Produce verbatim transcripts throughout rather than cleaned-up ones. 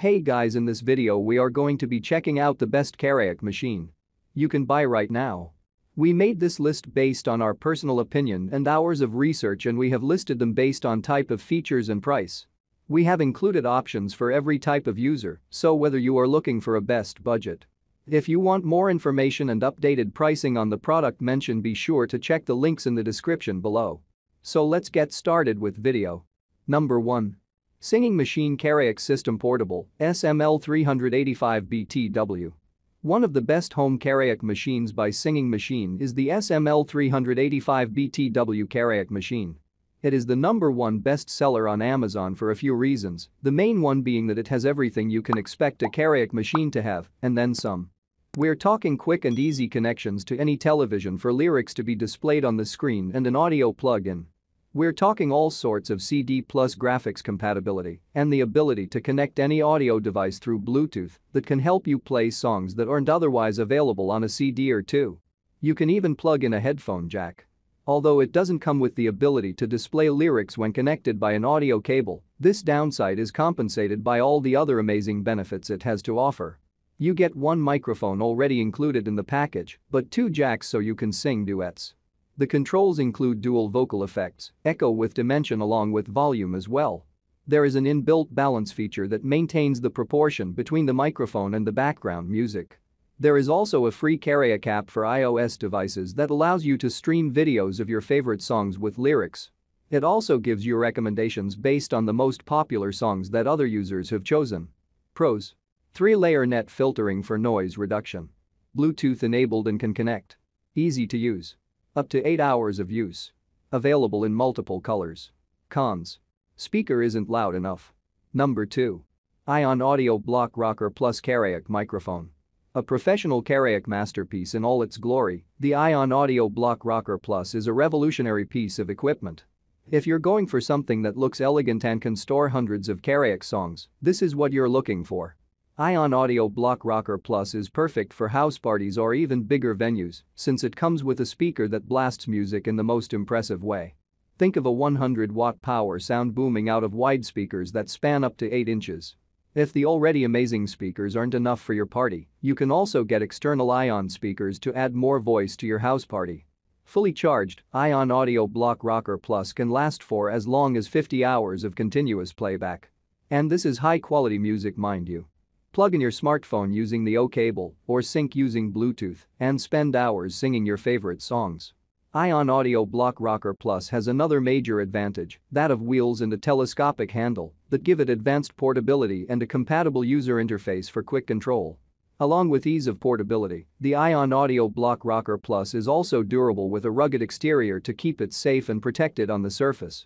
Hey guys, in this video we are going to be checking out the best karaoke machine you can buy right now. We made this list based on our personal opinion and hours of research, and we have listed them based on type of features and price. We have included options for every type of user, so whether you are looking for a best budget. If you want more information and updated pricing on the product mentioned, be sure to check the links in the description below. So let's get started with video. Number one. Singing Machine Karaoke System Portable, S M L three eighty-five B T W. One of the best home karaoke machines by Singing Machine is the S M L three eighty-five B T W karaoke machine. It is the number one best seller on Amazon for a few reasons, the main one being that it has everything you can expect a karaoke machine to have, and then some. We're talking quick and easy connections to any television for lyrics to be displayed on the screen and an audio plug-in. We're talking all sorts of C D plus graphics compatibility and the ability to connect any audio device through Bluetooth that can help you play songs that aren't otherwise available on a C D or two. You can even plug in a headphone jack. Although it doesn't come with the ability to display lyrics when connected by an audio cable, this downside is compensated by all the other amazing benefits it has to offer. You get one microphone already included in the package, but two jacks so you can sing duets. The controls include dual vocal effects, echo with dimension along with volume as well. There is an inbuilt balance feature that maintains the proportion between the microphone and the background music. There is also a free karaoke app for iOS devices that allows you to stream videos of your favorite songs with lyrics. It also gives you recommendations based on the most popular songs that other users have chosen. Pros: three-layer net filtering for noise reduction. Bluetooth enabled and can connect. Easy to use. Up to eight hours of use. Available in multiple colors. Cons: speaker isn't loud enough. Number two. Ion Audio Block Rocker Plus Karaoke Microphone. A professional karaoke masterpiece in all its glory, the Ion Audio Block Rocker Plus is a revolutionary piece of equipment. If you're going for something that looks elegant and can store hundreds of karaoke songs, this is what you're looking for. Ion Audio Block Rocker Plus is perfect for house parties or even bigger venues since it comes with a speaker that blasts music in the most impressive way. Think of a one hundred watt power sound booming out of wide speakers that span up to eight inches. If the already amazing speakers aren't enough for your party, you can also get external Ion speakers to add more voice to your house party. Fully charged, Ion Audio Block Rocker Plus can last for as long as fifty hours of continuous playback. And this is high-quality music, mind you. Plug in your smartphone using the O cable or sync using Bluetooth and spend hours singing your favorite songs. Ion Audio Block Rocker Plus has another major advantage, that of wheels and a telescopic handle that give it advanced portability and a compatible user interface for quick control. Along with ease of portability, the Ion Audio Block Rocker Plus is also durable with a rugged exterior to keep it safe and protected on the surface.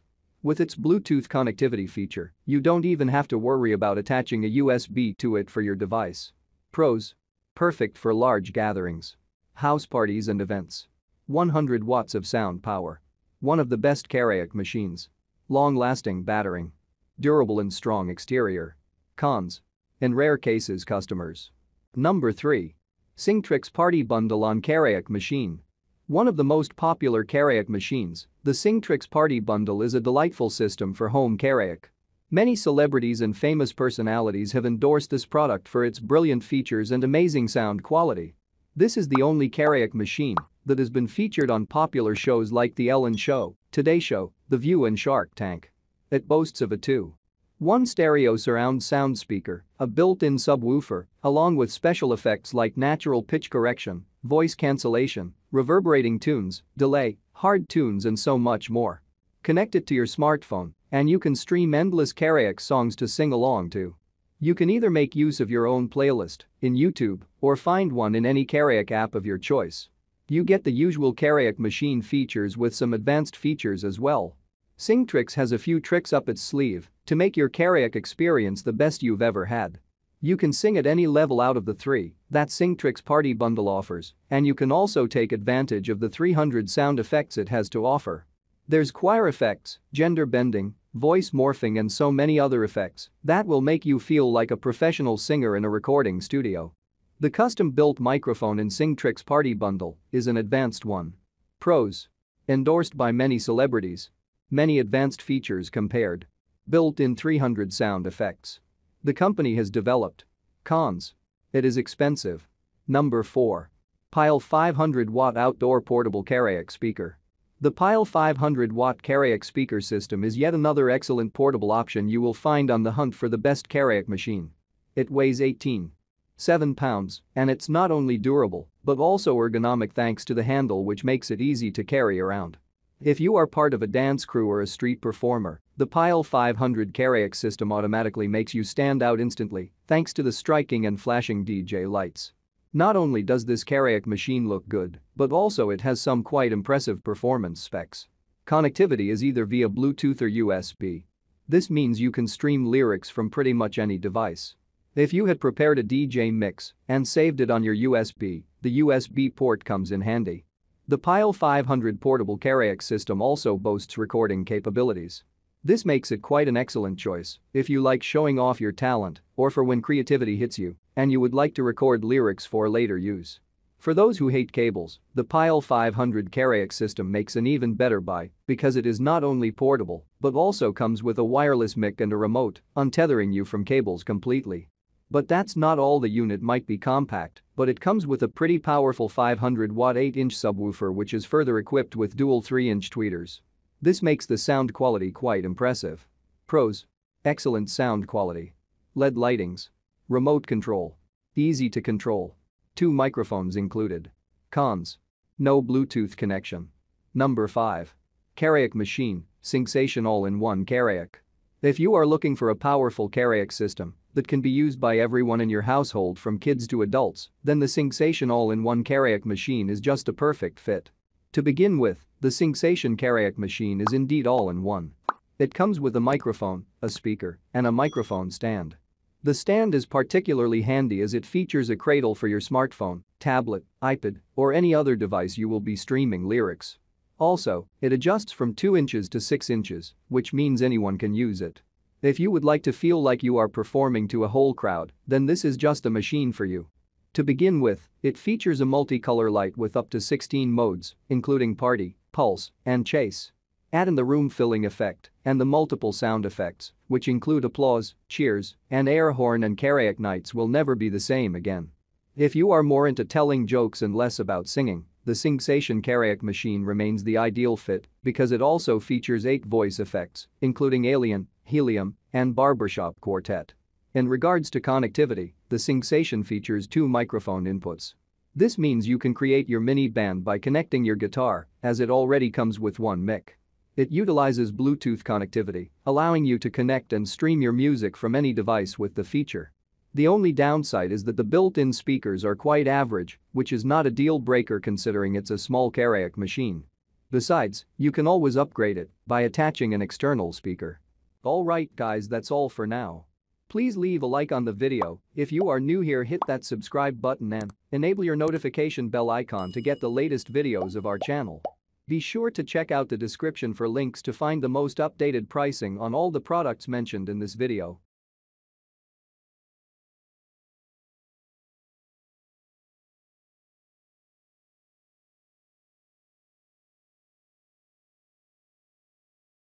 With its Bluetooth connectivity feature, you don't even have to worry about attaching a U S B to it for your device. Pros: perfect for large gatherings, house parties and events. one hundred watts of sound power. One of the best karaoke machines. Long-lasting battering. Durable and strong exterior. Cons: in rare cases customers. Number three. Singtrix Party Bundle on Karaoke Machine. One of the most popular karaoke machines, the Singtrix Party Bundle is a delightful system for home karaoke. Many celebrities and famous personalities have endorsed this product for its brilliant features and amazing sound quality. This is the only karaoke machine that has been featured on popular shows like The Ellen Show, Today Show, The View and Shark Tank. It boasts of a two point one stereo surround sound speaker, a built-in subwoofer, along with special effects like natural pitch correction, voice cancellation, reverberating tunes, delay, hard tunes and so much more. Connect it to your smartphone and you can stream endless karaoke songs to sing along to. You can either make use of your own playlist in YouTube or find one in any karaoke app of your choice. You get the usual karaoke machine features with some advanced features as well. Singtrix has a few tricks up its sleeve to make your karaoke experience the best you've ever had. You can sing at any level out of the three that Singtrix Party Bundle offers, and you can also take advantage of the three hundred sound effects it has to offer. There's choir effects, gender bending, voice morphing and so many other effects that will make you feel like a professional singer in a recording studio. The custom-built microphone in Singtrix Party Bundle is an advanced one. Pros: endorsed by many celebrities. Many advanced features compared. Built-in three hundred sound effects. the company has developed. Cons: it is expensive. Number four. Pyle five hundred watt outdoor portable Caraic speaker. The Pyle five hundred watt Caraic speaker system is yet another excellent portable option you will find on the hunt for the best Caraic machine. It weighs eighteen point seven pounds, and it's not only durable but also ergonomic thanks to the handle, which makes it easy to carry around. If you are part of a dance crew or a street performer, the Pyle five hundred Caraic system automatically makes you stand out instantly thanks to the striking and flashing D J lights. Not only does this Caraic machine look good, but also it has some quite impressive performance specs. Connectivity is either via Bluetooth or U S B. This means you can stream lyrics from pretty much any device. If you had prepared a D J mix and saved it on your U S B, the U S B port comes in handy. The Pyle five hundred portable Caraic system also boasts recording capabilities. This makes it quite an excellent choice if you like showing off your talent or for when creativity hits you and you would like to record lyrics for later use. For those who hate cables, the Pyle five hundred Caraic system makes an even better buy because it is not only portable but also comes with a wireless mic and a remote, untethering you from cables completely. But that's not all. The unit might be compact, but it comes with a pretty powerful five hundred watt eight inch subwoofer, which is further equipped with dual three inch tweeters. This makes the sound quality quite impressive. Pros: excellent sound quality, L E D lightings, remote control, easy to control, two microphones included. Cons: no Bluetooth connection. Number five. Caraic machine, SingSation all-in-one Caraic. If you are looking for a powerful Caraic system that can be used by everyone in your household from kids to adults, then the SingSation all-in-one Caraic machine is just a perfect fit. To begin with, the SingSation Caraic machine is indeed all-in-one. It comes with a microphone, a speaker, and a microphone stand. The stand is particularly handy as it features a cradle for your smartphone, tablet, iPad, or any other device you will be streaming lyrics. Also, it adjusts from two inches to six inches, which means anyone can use it. If you would like to feel like you are performing to a whole crowd, then this is just a machine for you. To begin with, it features a multicolor light with up to sixteen modes, including Party, Pulse, and Chase. Add in the room-filling effect and the multiple sound effects, which include applause, cheers, and air horn, and Caraic nights will never be the same again. If you are more into telling jokes and less about singing, the SingSation Caraic machine remains the ideal fit because it also features eight voice effects, including Alien, Helium, and Barbershop Quartet. In regards to connectivity, the SingSation features two microphone inputs. This means you can create your mini band by connecting your guitar, as it already comes with one mic. It utilizes Bluetooth connectivity, allowing you to connect and stream your music from any device with the feature. The only downside is that the built-in speakers are quite average, which is not a deal breaker considering it's a small Caraic machine. Besides, you can always upgrade it by attaching an external speaker. Alright guys, that's all for now. Please leave a like on the video. If you are new here, hit that subscribe button and enable your notification bell icon to get the latest videos of our channel. Be sure to check out the description for links to find the most updated pricing on all the products mentioned in this video.